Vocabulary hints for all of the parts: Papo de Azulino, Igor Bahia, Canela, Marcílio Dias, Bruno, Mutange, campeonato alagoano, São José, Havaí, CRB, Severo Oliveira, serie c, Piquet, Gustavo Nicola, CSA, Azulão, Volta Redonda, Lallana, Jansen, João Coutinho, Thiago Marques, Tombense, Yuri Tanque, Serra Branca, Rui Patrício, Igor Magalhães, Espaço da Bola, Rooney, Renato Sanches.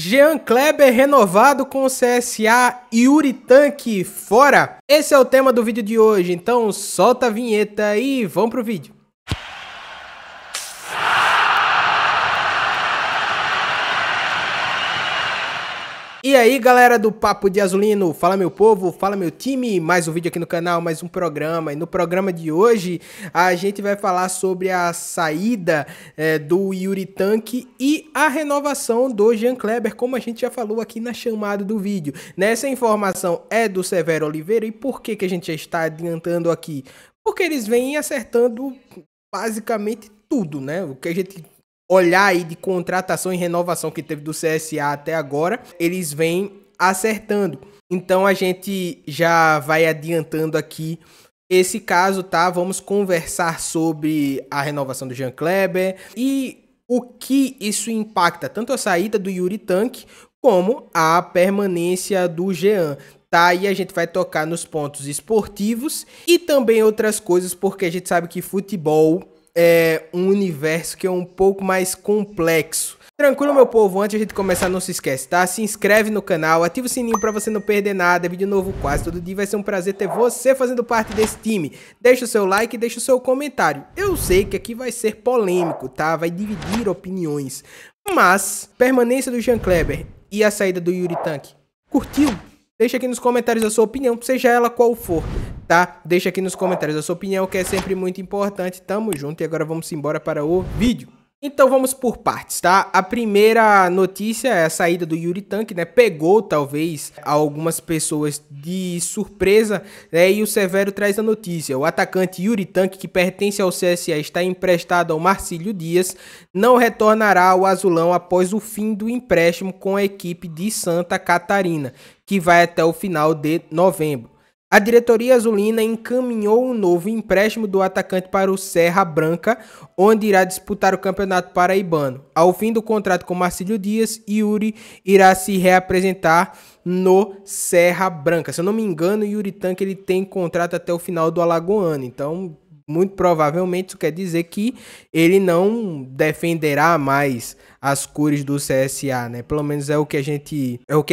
Jean Kleber renovado com o CSA, Yuri Tanque fora. Esse é o tema do vídeo de hoje, então solta a vinheta e vamos pro vídeo. E aí galera do Papo de Azulino, fala meu povo, fala meu time, mais um vídeo aqui no canal, mais um programa. E no programa de hoje a gente vai falar sobre a saída do Yuri Tanque e a renovação do Jean Kleber, como a gente já falou aqui na chamada do vídeo. Nessa informação é do Severo Oliveira. E por que a gente já está adiantando aqui? Porque eles vêm acertando basicamente tudo, né? O que a gente olhar aí de contratação e renovação que teve do CSA até agora, eles vêm acertando. Então a gente já vai adiantando aqui esse caso, tá? Vamos conversar sobre a renovação do Jean Kleber e o que isso impacta, tanto a saída do Yuri Tanque como a permanência do Jean. Tá, e a gente vai tocar nos pontos esportivos e também outras coisas, porque a gente sabe que futebol é um universo que é um pouco mais complexo. Tranquilo, meu povo? Antes de a gente começar, não se esquece, tá? Se inscreve no canal, ativa o sininho pra você não perder nada. Vídeo novo quase todo dia, vai ser um prazer ter você fazendo parte desse time. Deixa o seu like, deixa o seu comentário. Eu sei que aqui vai ser polêmico, tá? Vai dividir opiniões. Mas, permanência do Jean Kleber e a saída do Yuri Tanque, curtiu? Deixa aqui nos comentários a sua opinião, seja ela qual for, tá? Deixa aqui nos comentários a sua opinião, que é sempre muito importante. Tamo junto e agora vamos embora para o vídeo. Então vamos por partes, tá? A primeira notícia é a saída do Yuri Tanque, né? Pegou talvez algumas pessoas de surpresa, né? E o Severo traz a notícia. O atacante Yuri Tanque, que pertence ao CSA, está emprestado ao Marcílio Dias, não retornará ao Azulão após o fim do empréstimo com a equipe de Santa Catarina, que vai até o final de novembro. A diretoria azulina encaminhou um novo empréstimo do atacante para o Serra Branca, onde irá disputar o Campeonato Paraibano. Ao fim do contrato com Marcílio Dias, Yuri irá se reapresentar no Serra Branca. Se eu não me engano, o Yuri Tanque ele tem contrato até o final do Alagoano, então muito provavelmente isso quer dizer que ele não defenderá mais as cores do CSA, né? Pelo menos é o que a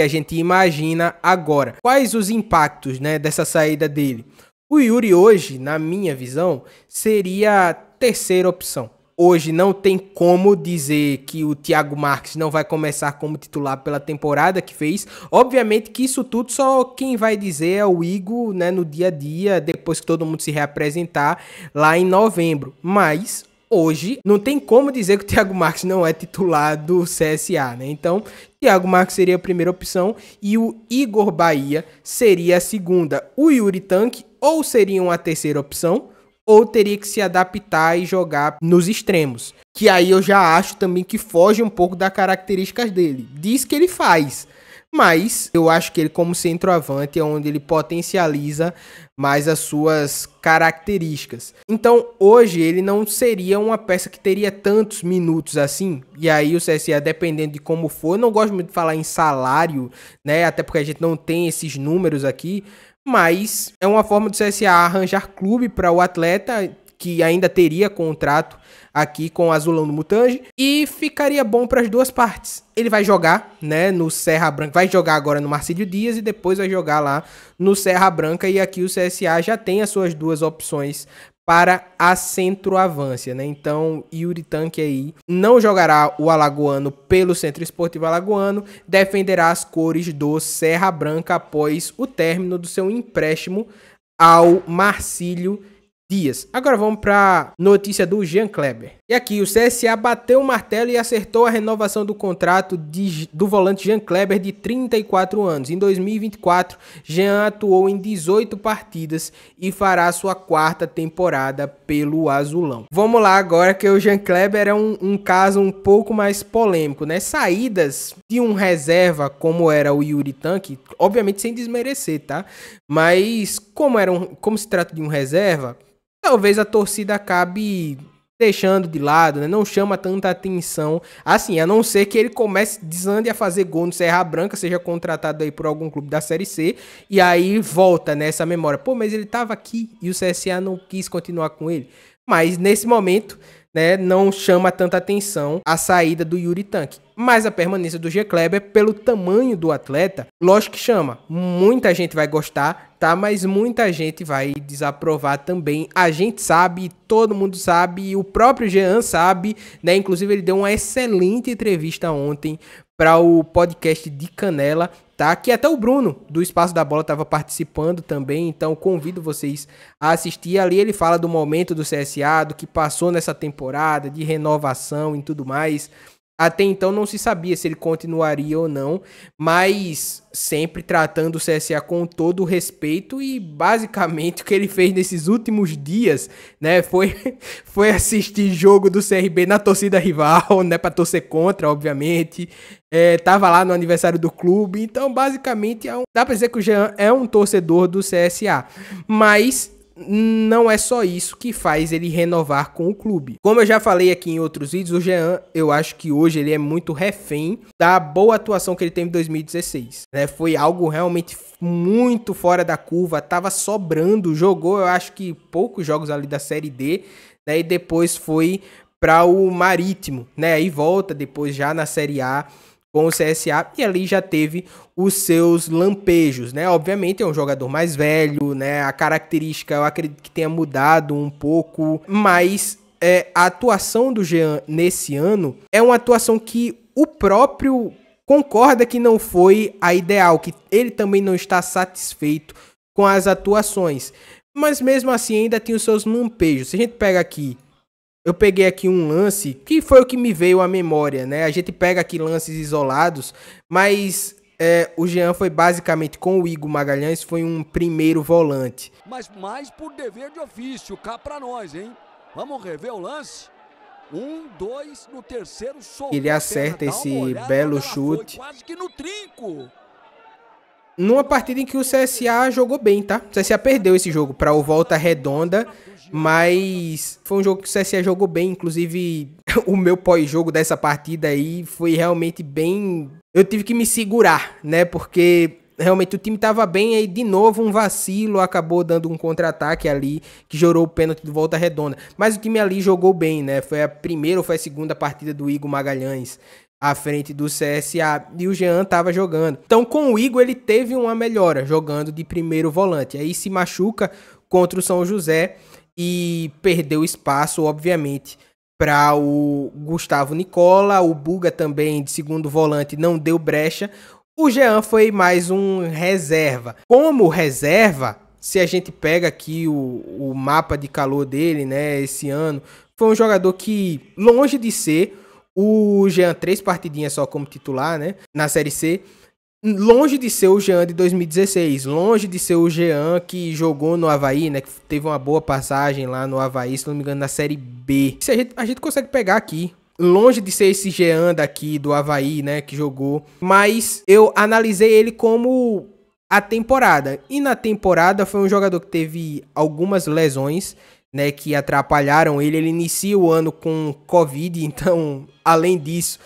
gente imagina agora. Quais os impactos, né, dessa saída dele? O Yuri hoje, na minha visão, seria a terceira opção. Hoje não tem como dizer que o Thiago Marques não vai começar como titular pela temporada que fez. Obviamente que isso tudo só quem vai dizer é o Igor, né, no dia a dia, depois que todo mundo se reapresentar lá em novembro. Mas hoje não tem como dizer que o Thiago Marques não é titular do CSA, né? Então Thiago Marques seria a primeira opção e o Igor Bahia seria a segunda. O Yuri Tanque ou seria uma terceira opção, ou teria que se adaptar e jogar nos extremos, que aí eu já acho também que foge um pouco das características dele. Diz que ele faz, mas eu acho que ele como centroavante é onde ele potencializa mais as suas características. Então hoje ele não seria uma peça que teria tantos minutos assim, e aí o CSA, dependendo de como for, eu não gosto muito de falar em salário, né, até porque a gente não tem esses números aqui, mas é uma forma do CSA arranjar clube para o atleta, que ainda teria contrato aqui com o Azulão do Mutange, e ficaria bom para as duas partes. Ele vai jogar, né, no Serra Branca, vai jogar agora no Marcílio Dias e depois vai jogar lá no Serra Branca, e aqui o CSA já tem as suas duas opções para a centroavância, né? Então Yuri Tanque aí não jogará o Alagoano pelo Centro Esportivo Alagoano, defenderá as cores do Serra Branca após o término do seu empréstimo ao Marcílio Dias. Agora vamos para notícia do Jean Kleber. E aqui o CSA bateu o martelo e acertou a renovação do contrato do volante Jean Kleber, de 34 anos. Em 2024, Jean atuou em 18 partidas e fará sua quarta temporada pelo Azulão. Vamos lá agora, que o Jean Kleber é um caso um pouco mais polêmico, né? Saídas de um reserva, como era o Yuri Tanque, obviamente sem desmerecer, tá? Mas como se trata de um reserva, talvez a torcida acabe deixando de lado, né? Não chama tanta atenção, assim, a não ser que ele desande a fazer gol no Serra Branca, seja contratado aí por algum clube da Série C, e aí volta nessa memória. Pô, mas ele tava aqui e o CSA não quis continuar com ele. Mas nesse momento, né, não chama tanta atenção a saída do Yuri Tanque. mas a permanência do Jean Kleber, pelo tamanho do atleta, lógico que chama. Muita gente vai gostar, tá? Mas muita gente vai desaprovar também. A gente sabe, todo mundo sabe, o próprio Jean sabe, né? Inclusive ele deu uma excelente entrevista ontem para o podcast de Canela, tá? Que até o Bruno do Espaço da Bola estava participando também, então convido vocês a assistir. Ali ele fala do momento do CSA, do que passou nessa temporada, de renovação e tudo mais. Até então não se sabia se ele continuaria ou não, mas sempre tratando o CSA com todo o respeito, e basicamente o que ele fez nesses últimos dias, né, foi assistir jogo do CRB na torcida rival, né, para torcer contra, obviamente. Tava lá no aniversário do clube, então basicamente dá para dizer que o Jean é um torcedor do CSA, mas não é só isso que faz ele renovar com o clube. Como eu já falei aqui em outros vídeos, o Jean, eu acho que hoje ele é muito refém da boa atuação que ele teve em 2016. Né? Foi algo realmente muito fora da curva, tava sobrando, jogou eu acho que poucos jogos ali da Série D, né? E depois foi para o Marítimo, né? Aí volta depois já na Série A com o CSA, e ali já teve os seus lampejos, né? Obviamente é um jogador mais velho, né? A característica eu acredito que tenha mudado um pouco, mas a atuação do Jean nesse ano é uma atuação que o próprio concorda que não foi a ideal, que ele também não está satisfeito com as atuações, mas mesmo assim ainda tem os seus lampejos. Se a gente pega aqui, eu peguei aqui um lance que foi o que me veio à memória, né? A gente pega aqui lances isolados, mas o Jean foi basicamente com o Igor Magalhães, foi um primeiro volante. Mas mais por dever de ofício, cá pra nós, hein? Vamos rever o lance? 1, 2, no terceiro solta. Ele acerta esse belo chute. Quase que no trinco. Numa partida em que o CSA jogou bem, tá? O CSA perdeu esse jogo para o Volta Redonda, mas foi um jogo que o CSA jogou bem. Inclusive, o meu pós-jogo dessa partida aí foi realmente bem... Eu tive que me segurar, né? Porque realmente o time tava bem, aí de novo um vacilo, acabou dando um contra-ataque ali, que gerou o pênalti do Volta Redonda. Mas o time ali jogou bem, né? Foi a primeira ou foi a segunda partida do Igor Magalhães à frente do CSA, e o Jean estava jogando. Então com o Igor ele teve uma melhora, jogando de primeiro volante. Aí se machuca contra o São José e perdeu espaço, obviamente, para o Gustavo Nicola. O Buga também de segundo volante não deu brecha. O Jean foi mais um reserva. Como reserva, se a gente pega aqui o mapa de calor dele, né, esse ano, foi um jogador que, longe de ser... O Jean, 3 partidinhas só como titular, né? Na Série C. Longe de ser o Jean de 2016. Longe de ser o Jean que jogou no Havaí, né? Que teve uma boa passagem lá no Havaí, se não me engano, na Série B. Se a gente consegue pegar aqui. Longe de ser esse Jean daqui do Havaí, né? Que jogou. Mas eu analisei ele como a temporada. E na temporada foi um jogador que teve algumas lesões, né, que atrapalharam ele. Ele inicia o ano com Covid, então, além disso,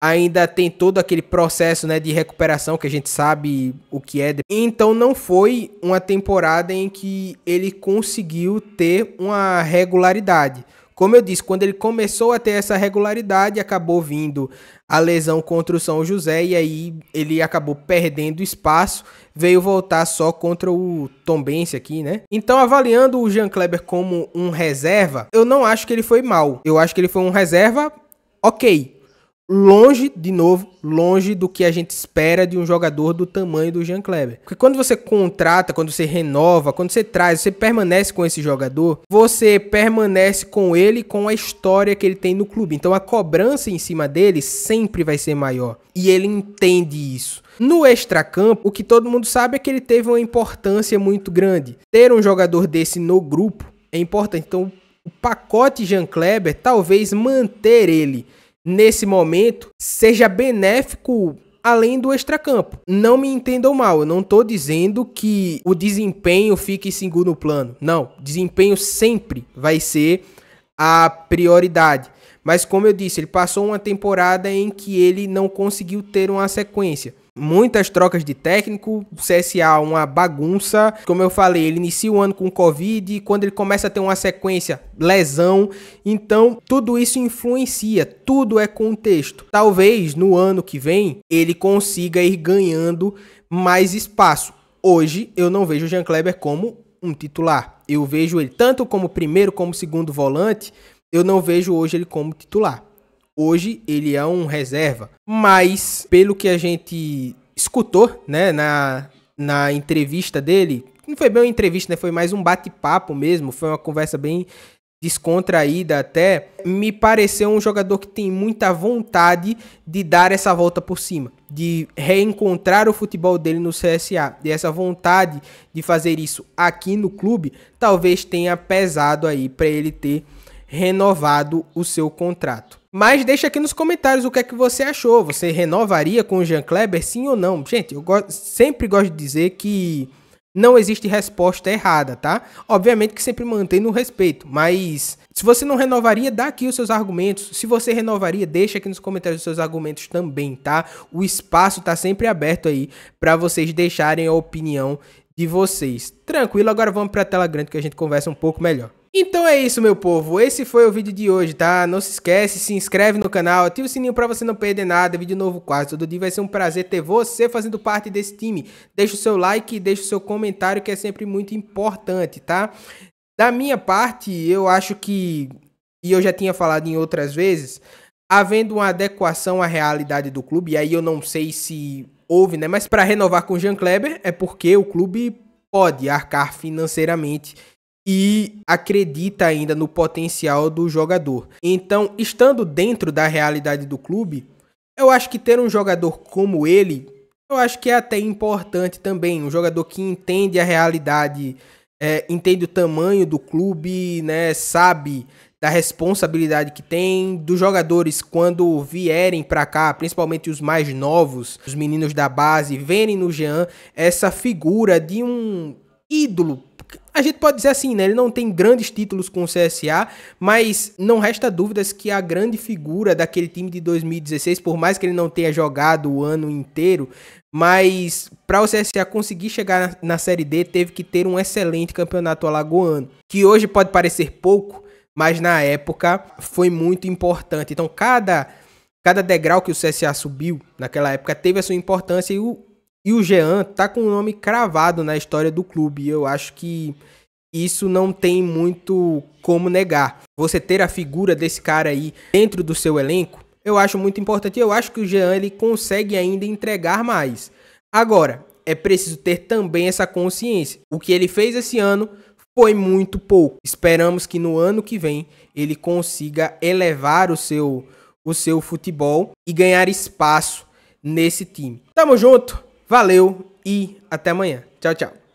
ainda tem todo aquele processo, né, de recuperação que a gente sabe o que é. Então não foi uma temporada em que ele conseguiu ter uma regularidade. Como eu disse, quando ele começou a ter essa regularidade, acabou vindo a lesão contra o São José, e aí ele acabou perdendo espaço, veio voltar só contra o Tombense aqui, né? Então, avaliando o Jean Kleber como um reserva, eu não acho que ele foi mal. Eu acho que ele foi um reserva ok. Longe, de novo, longe do que a gente espera de um jogador do tamanho do Jean Kleber. Porque quando você contrata, quando você renova, quando você traz, você permanece com esse jogador, você permanece com ele, com a história que ele tem no clube. Então a cobrança em cima dele sempre vai ser maior. E ele entende isso. No extracampo, o que todo mundo sabe é que ele teve uma importância muito grande. Ter um jogador desse no grupo é importante. Então o pacote Jean Kleber, talvez manter ele nesse momento seja benéfico além do extracampo. Não me entendam mal, eu não estou dizendo que o desempenho fique em segundo plano. Não, desempenho sempre vai ser a prioridade. Mas como eu disse, ele passou uma temporada em que ele não conseguiu ter uma sequência. muitas trocas de técnico, o CSA uma bagunça, como eu falei, ele inicia o ano com Covid, e quando ele começa a ter uma sequência, lesão, então tudo isso influencia, tudo é contexto. Talvez no ano que vem ele consiga ir ganhando mais espaço. Hoje eu não vejo o Jean Kleber como um titular, eu vejo ele tanto como primeiro como segundo volante, eu não vejo hoje ele como titular. Hoje ele é um reserva, mas pelo que a gente escutou, né, na entrevista dele, não foi bem uma entrevista, né, foi mais um bate-papo mesmo, foi uma conversa bem descontraída até, me pareceu um jogador que tem muita vontade de dar essa volta por cima, de reencontrar o futebol dele no CSA, e essa vontade de fazer isso aqui no clube, talvez tenha pesado aí para ele ter renovado o seu contrato. Mas deixa aqui nos comentários o que é que você achou. Você renovaria com o Jean Kleber, sim ou não? Gente, eu sempre gosto de dizer que não existe resposta errada, tá? Obviamente que sempre mantendo o respeito, mas se você não renovaria, dá aqui os seus argumentos. Se você renovaria, deixa aqui nos comentários os seus argumentos também, tá? O espaço tá sempre aberto aí para vocês deixarem a opinião de vocês. Tranquilo, agora vamos para a tela grande que a gente conversa um pouco melhor. Então é isso, meu povo, esse foi o vídeo de hoje, tá? Não se esquece, se inscreve no canal, ativa o sininho pra você não perder nada, vídeo novo quase todo dia, vai ser um prazer ter você fazendo parte desse time. Deixa o seu like, deixa o seu comentário que é sempre muito importante, tá? Da minha parte, eu acho que, e eu já tinha falado em outras vezes, havendo uma adequação à realidade do clube, e aí eu não sei se houve, né? Mas pra renovar com o Jean Kleber é porque o clube pode arcar financeiramente e acredita ainda no potencial do jogador. Então, estando dentro da realidade do clube, eu acho que ter um jogador como ele, eu acho que é até importante também. Um jogador que entende a realidade, entende o tamanho do clube, né, sabe da responsabilidade que tem, dos jogadores quando vierem para cá, principalmente os mais novos, os meninos da base, verem no Jean essa figura de um ídolo. A gente pode dizer assim, né? Ele não tem grandes títulos com o CSA, mas não resta dúvidas que a grande figura daquele time de 2016, por mais que ele não tenha jogado o ano inteiro, mas para o CSA conseguir chegar na Série D, teve que ter um excelente campeonato alagoano, que hoje pode parecer pouco, mas na época foi muito importante. Então cada degrau que o CSA subiu naquela época teve a sua importância, e o Jean tá com o nome cravado na história do clube. Eu acho que isso não tem muito como negar. Você ter a figura desse cara aí dentro do seu elenco, eu acho muito importante. Eu acho que o Jean ele consegue ainda entregar mais. Agora, é preciso ter também essa consciência. O que ele fez esse ano foi muito pouco. Esperamos que no ano que vem ele consiga elevar o seu futebol e ganhar espaço nesse time. Tamo junto! Valeu e até amanhã. Tchau, tchau.